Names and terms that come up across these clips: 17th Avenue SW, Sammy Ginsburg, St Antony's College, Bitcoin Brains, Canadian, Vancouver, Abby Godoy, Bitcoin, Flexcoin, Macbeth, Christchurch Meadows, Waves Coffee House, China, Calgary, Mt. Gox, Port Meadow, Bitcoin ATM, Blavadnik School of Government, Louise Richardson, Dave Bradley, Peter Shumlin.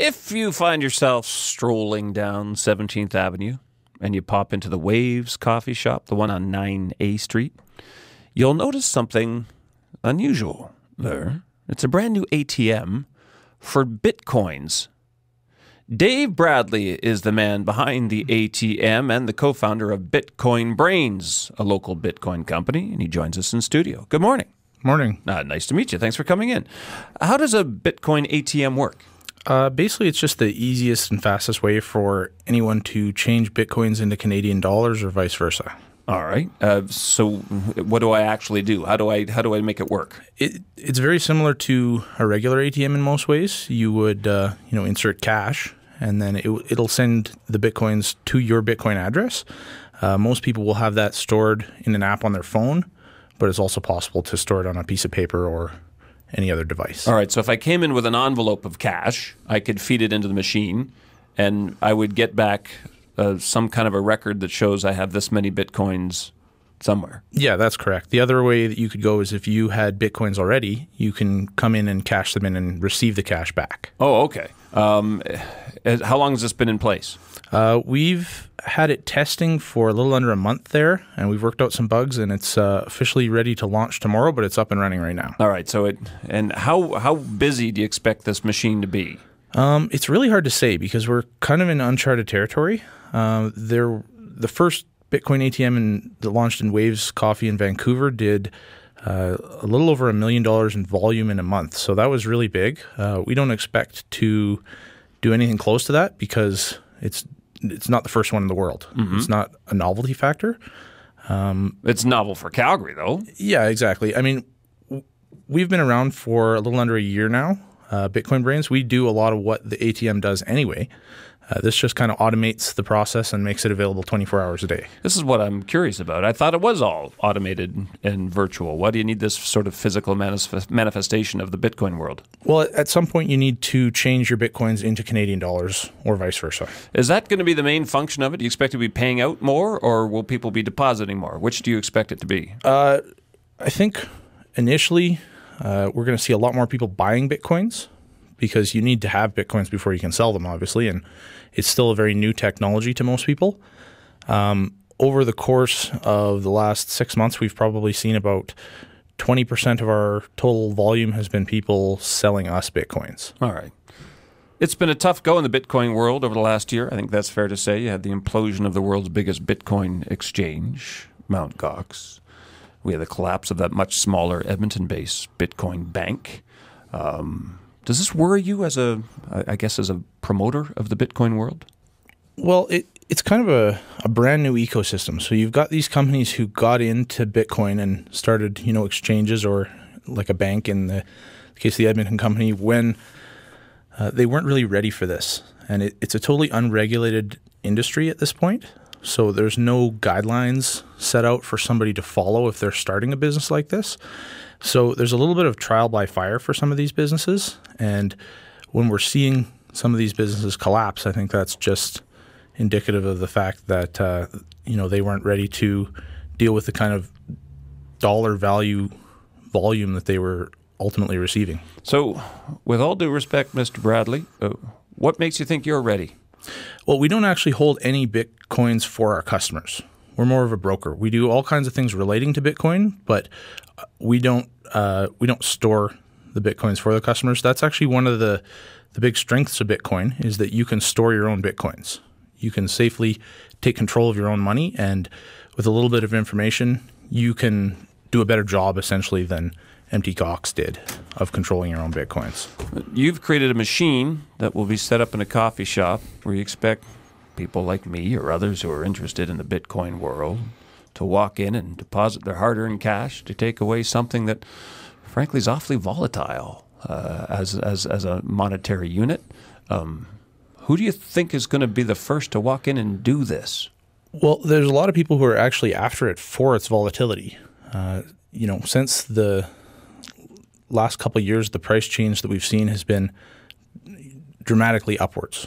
If you find yourself strolling down 17th Avenue and you pop into the Waves Coffee Shop, the one on 9A Street, you'll notice something unusual there. It's a brand new ATM for Bitcoins. Dave Bradley is the man behind the ATM and the co-founder of Bitcoin Brains, a local Bitcoin company, and he joins us in studio. Good morning. Morning. Nice to meet you. Thanks for coming in. How does a Bitcoin ATM work? Basically, it's just the easiest and fastest way for anyone to change Bitcoins into Canadian dollars or vice versa. All right. So what do I actually do? How do I make it work? It's very similar to a regular ATM in most ways. You would insert cash, and then it'll send the Bitcoins to your Bitcoin address. Most people will have that stored in an app on their phone, but it's also possible to store it on a piece of paper or any other device. All right. So if I came in with an envelope of cash, I could feed it into the machine, and I would get back some kind of a record that shows I have this many Bitcoins somewhere. Yeah, that's correct. The other way that you could go is if you had Bitcoins already, you can come in and cash them in and receive the cash back. Oh, okay. How long has this been in place? We've had it testing for a little under a month there, and we've worked out some bugs, and it's officially ready to launch tomorrow, but it's up and running right now. All right. So and how busy do you expect this machine to be? It's really hard to say because we're kind of in uncharted territory. The first Bitcoin ATM that launched in Waves Coffee in Vancouver did a little over $1 million in volume in a month. So that was really big. We don't expect to do anything close to that because it's not the first one in the world. Mm-hmm. It's not a novelty factor. It's novel for Calgary, though. Yeah, exactly. I mean, we've been around for a little under a year now. Bitcoin Brains, we do a lot of what the ATM does anyway. This just kind of automates the process and makes it available 24 hours a day. This is what I'm curious about. I thought it was all automated and virtual. Why do you need this sort of physical manifestation of the Bitcoin world? Well, at some point you need to change your Bitcoins into Canadian dollars or vice versa. Is that going to be the main function of it? Do you expect to be paying out more, or will people be depositing more? Which do you expect it to be? I think initially we're going to see a lot more people buying Bitcoins, because you need to have Bitcoins before you can sell them, obviously, and it's still a very new technology to most people. Over the course of the last 6 months, we've probably seen about 20% of our total volume has been people selling us Bitcoins. All right. It's been a tough go in the Bitcoin world over the last year. I think that's fair to say. You had the implosion of the world's biggest Bitcoin exchange, Mt. Gox. We had the collapse of that much smaller Edmonton-based Bitcoin bank. Does this worry you as a promoter of the Bitcoin world? Well, it's kind of a brand new ecosystem. So you've got these companies who got into Bitcoin and started, exchanges or like a bank in the case of the Edmonton company when they weren't really ready for this. And it's a totally unregulated industry at this point. So there's no guidelines set out for somebody to follow if they're starting a business like this. So there's a little bit of trial by fire for some of these businesses. And when we're seeing some of these businesses collapse, I think that's just indicative of the fact that, they weren't ready to deal with the kind of dollar value volume that they were ultimately receiving. So with all due respect, Mr. Bradley, what makes you think you're ready? Well, we don't actually hold any Bitcoins for our customers. We're more of a broker. We do all kinds of things relating to Bitcoin, but we don't store the Bitcoins for the customers. That's actually one of the big strengths of Bitcoin is that you can store your own Bitcoins. You can safely take control of your own money, and with a little bit of information, you can do a better job essentially than Mt. Gox did of controlling your own Bitcoins. You've created a machine that will be set up in a coffee shop where you expect people like me or others who are interested in the Bitcoin world to walk in and deposit their hard-earned cash to take away something that, frankly, is awfully volatile as a monetary unit. Who do you think is going to be the first to walk in and do this? Well, there's a lot of people who are actually after it for its volatility. Since the last couple of years, the price change that we've seen has been dramatically upwards.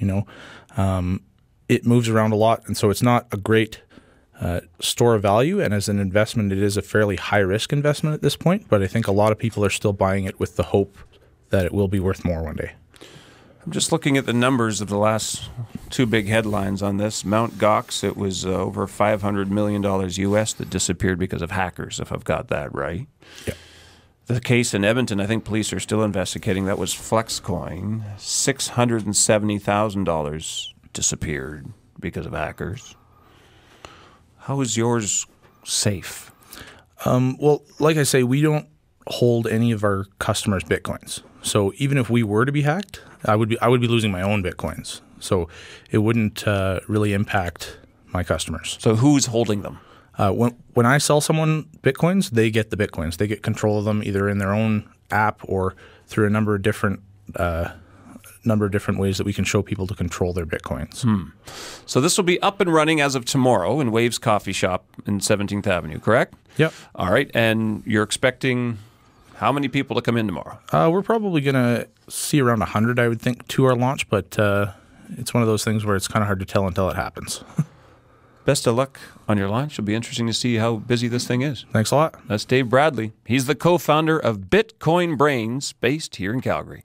It moves around a lot, and so it's not a great store of value. And as an investment, it is a fairly high-risk investment at this point. But I think a lot of people are still buying it with the hope that it will be worth more one day. I'm just looking at the numbers of the last two big headlines on this. Mt. Gox, it was over $500 million U.S. that disappeared because of hackers, if I've got that right. Yeah. The case in Edmonton, I think police are still investigating. That was Flexcoin. $670,000 disappeared because of hackers. How is yours safe? Well, like I say, we don't hold any of our customers' Bitcoins. So even if we were to be hacked, I would be losing my own Bitcoins. So it wouldn't really impact my customers. So who's holding them? When I sell someone Bitcoins, they get the Bitcoins. They get control of them either in their own app or through a number of different ways that we can show people to control their Bitcoins. Hmm. So this will be up and running as of tomorrow in Waves Coffee Shop in 17th Avenue, correct? Yep. All right. And you're expecting how many people to come in tomorrow? We're probably going to see around 100, I would think, to our launch, but it's one of those things where it's kind of hard to tell until it happens. Best of luck on your launch. It'll be interesting to see how busy this thing is. Thanks a lot. That's Dave Bradley. He's the co-founder of Bitcoin Brains, based here in Calgary.